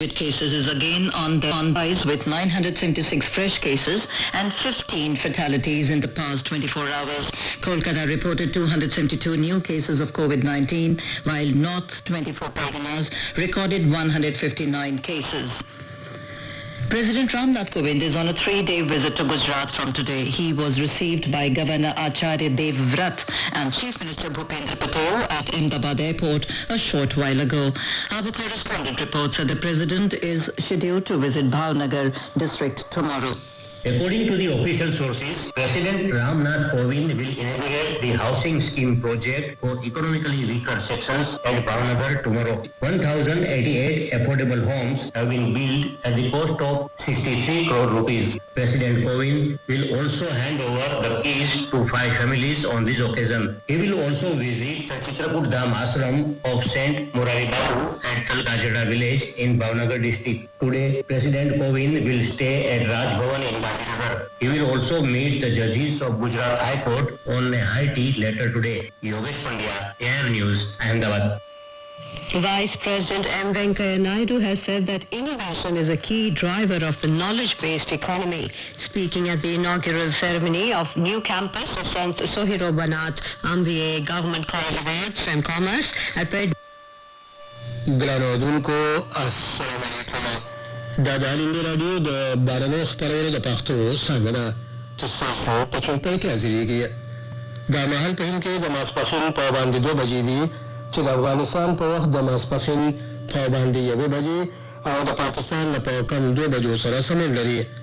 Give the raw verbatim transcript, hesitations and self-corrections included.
COVID cases is again on the rise with nine hundred seventy-six fresh cases and fifteen fatalities in the past twenty-four hours. Kolkata reported two hundred seventy-two new cases of COVID nineteen, while North twenty-four Parganas recorded one hundred fifty-nine cases. President Ram Nath Kovind is on a three-day visit to Gujarat from today. He was received by Governor Acharya Dev Vrat and Chief Minister Bhupendra Patel at Ahmedabad Airport a short while ago. Our correspondent reports that the President is scheduled to visit Bhavnagar district tomorrow. According to the official sources, President Ram Nath Kovind will inaugurate the housing scheme project for economically weaker sections at Bhavnagar tomorrow. one thousand eighty-eight affordable homes have been built at the cost of sixty-three crore rupees. President Kovind will also hand over the keys to five families on this occasion. He will also visit the Chitrakoot Dham Ashram of Saint Morari Bapu at Talnagar village in Bhavnagar district. Today, President Kovind will stay at Raj Bhavan in Bhavnagar. He will also meet the judges of Gujarat High Court on a high tea later today. Yogesh Pandya, A I R News, Ahmedabad. Vice President M Venkaiah Naidu has said that innovation is a key driver of the knowledge-based economy. Speaking at the inaugural ceremony of new campus of Saint Sohiro Banat Ambiye Government College of Arts and Commerce at Ped. That Al-Indira Radio the Baranos Parade of Pachto Sangana to Saho Pachonta Kazigi. The Mahan Pinke, the Maspashin Pavandi Dobajini, to Afghanistan Port, the Maspashin Pavandi Yabiji, out of Pakistan, the Pakam Dobajo Sarasamilari.